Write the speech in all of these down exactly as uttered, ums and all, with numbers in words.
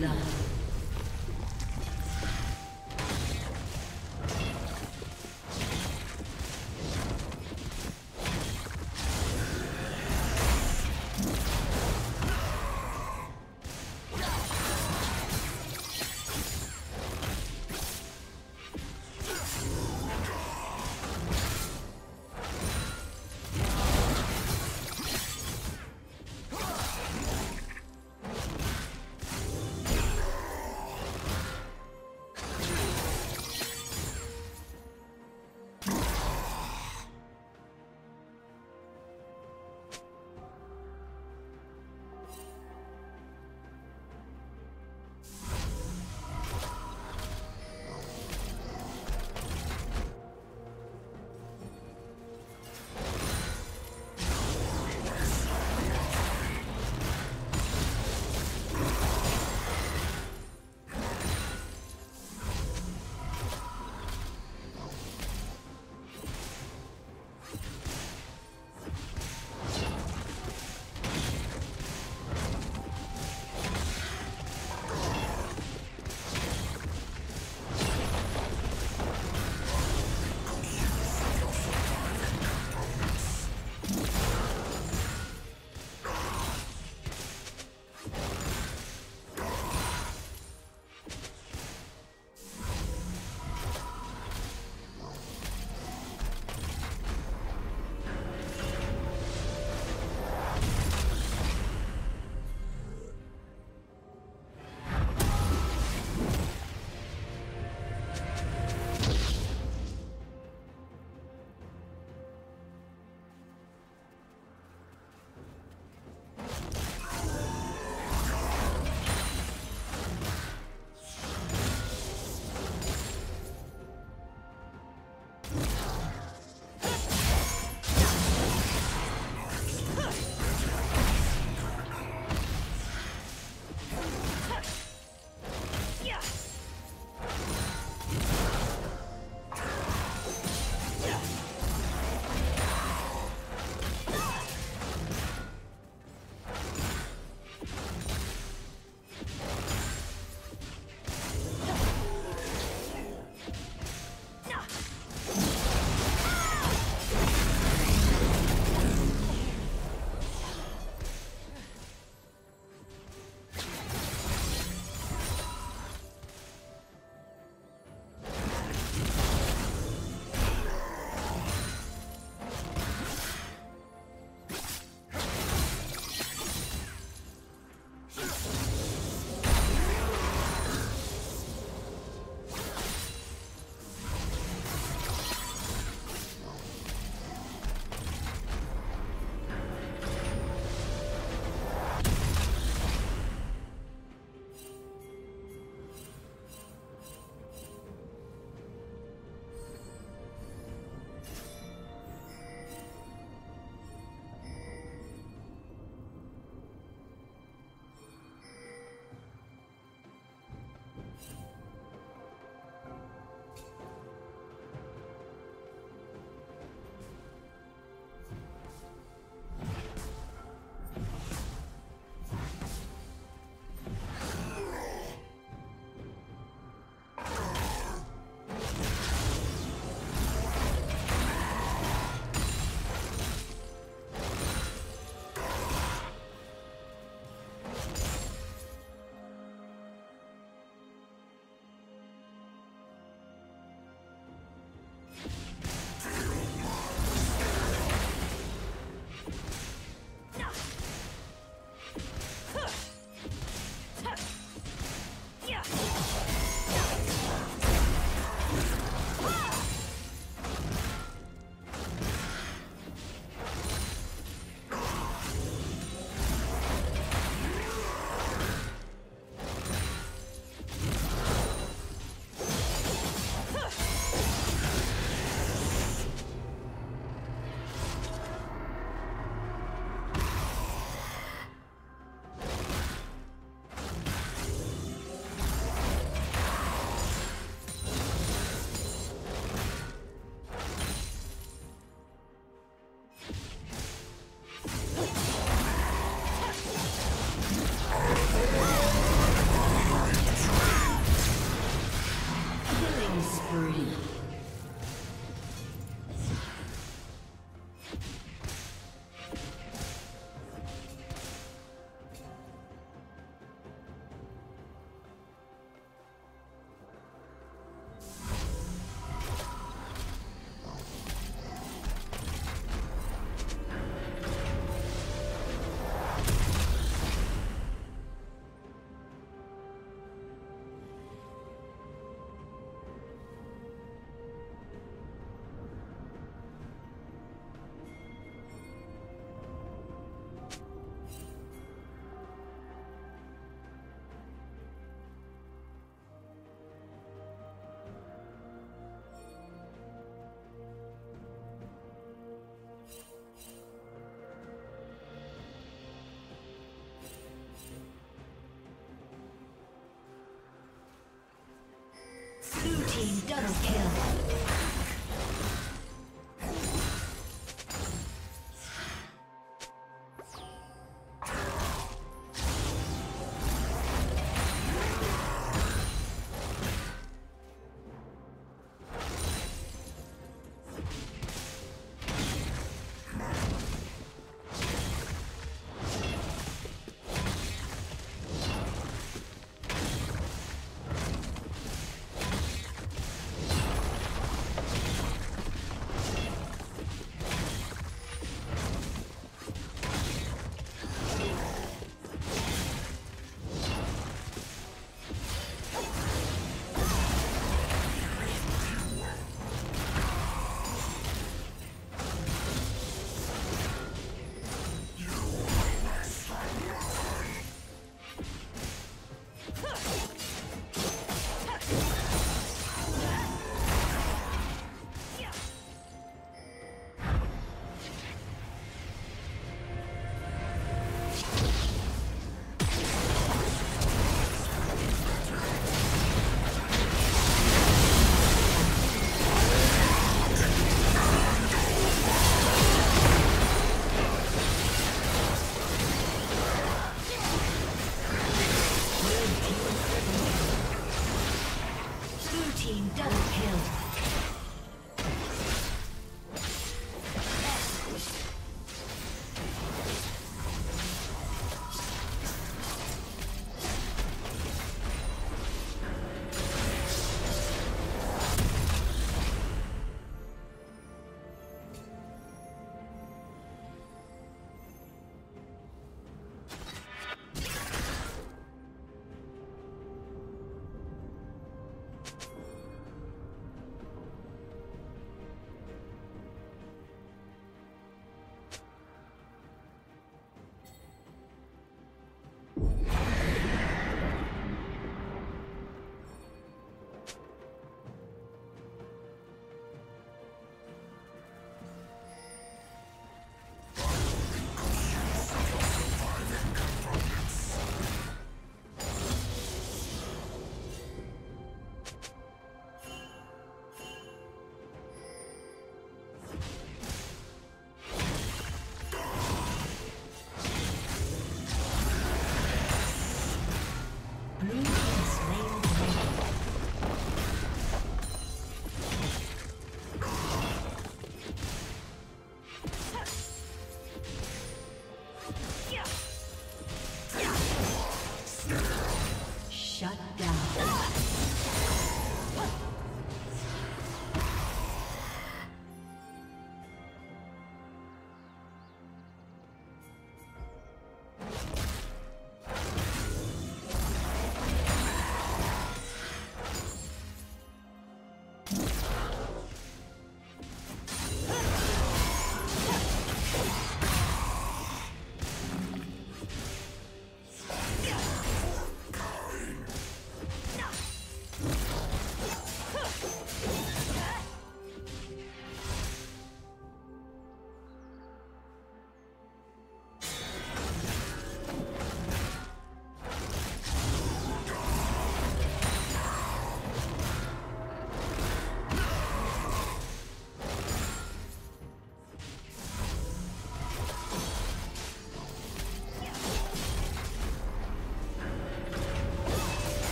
blood.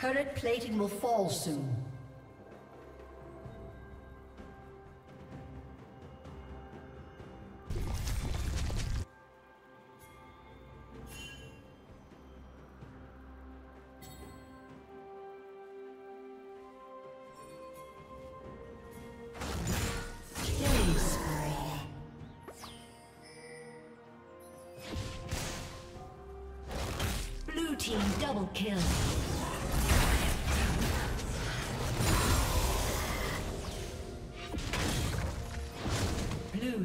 Turret plating will fall soon. Double kill. Blue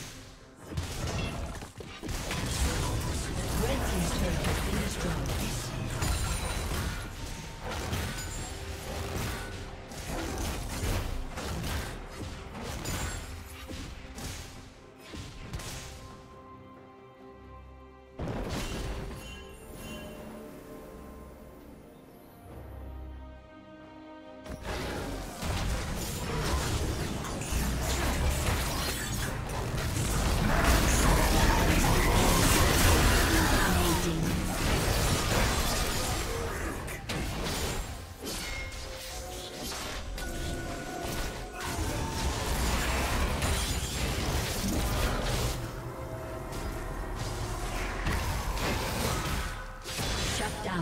Red team's turret has been destroyed. Team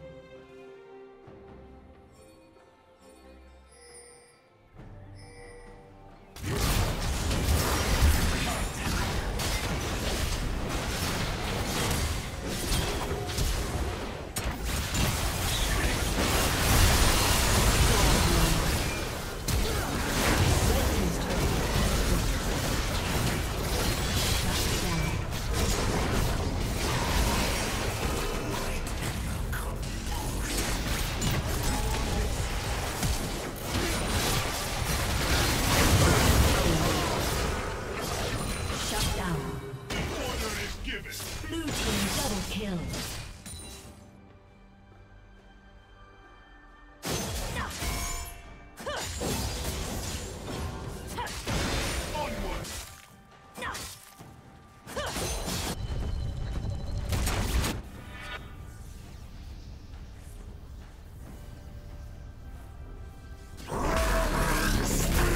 Blue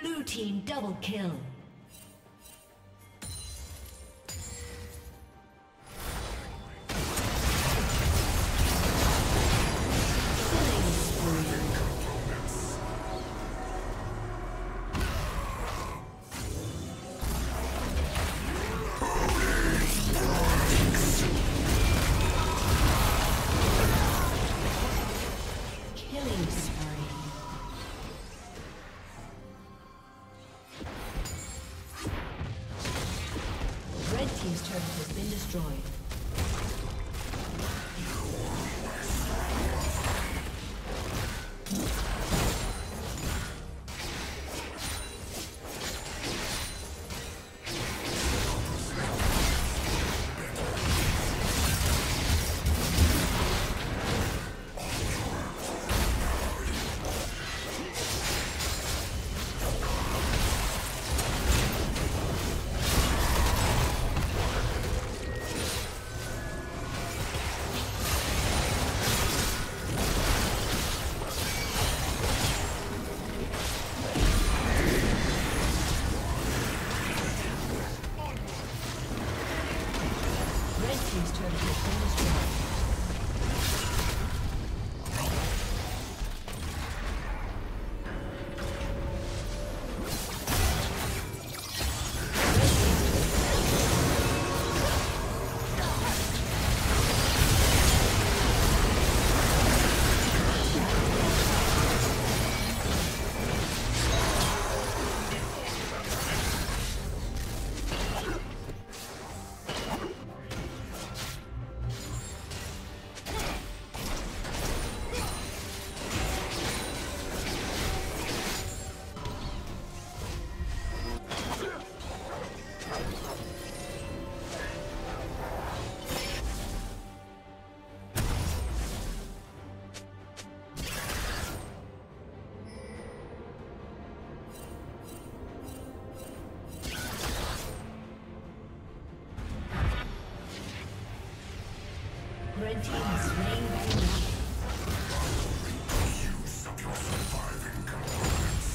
Blue team double kill. team's turret has been destroyed. Red team is slain by the enemy. Use of your surviving components.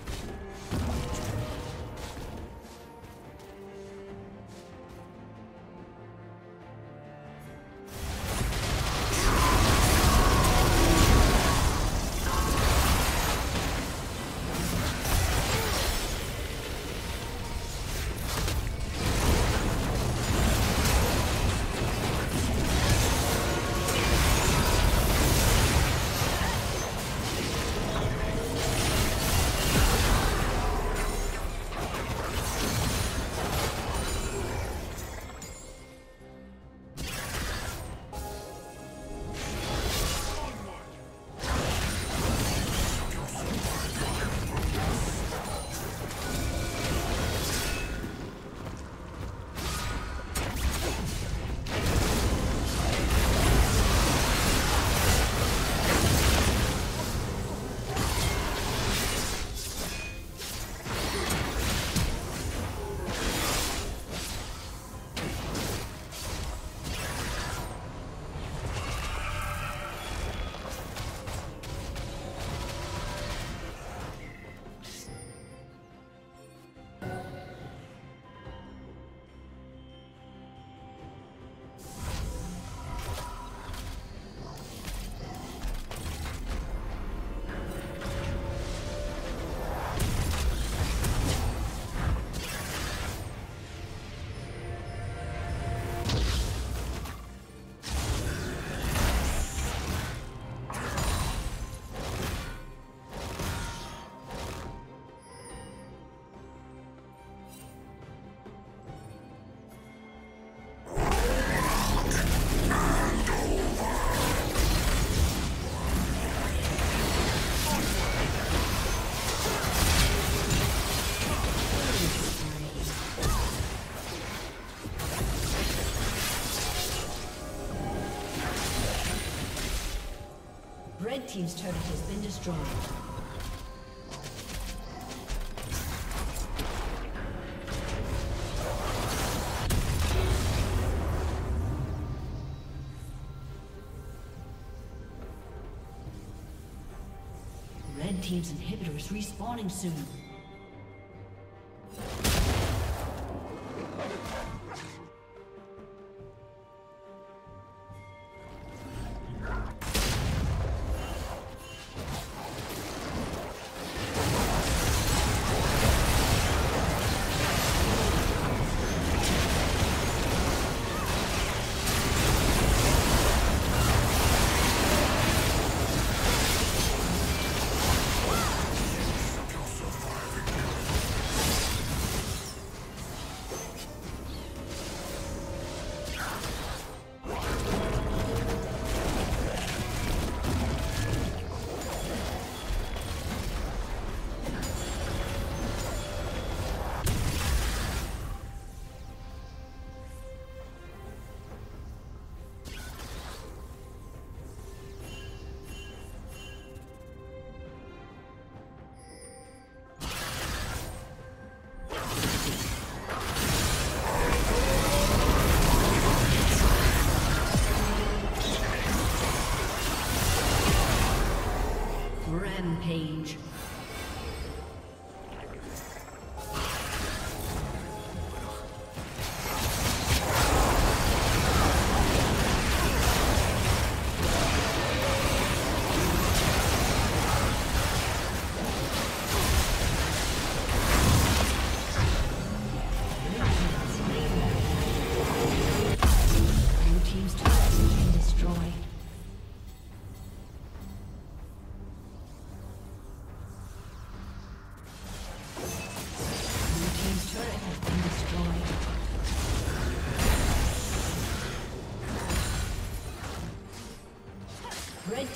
Red team's turret has been destroyed. Red team's inhibitor is respawning soon. Page. Red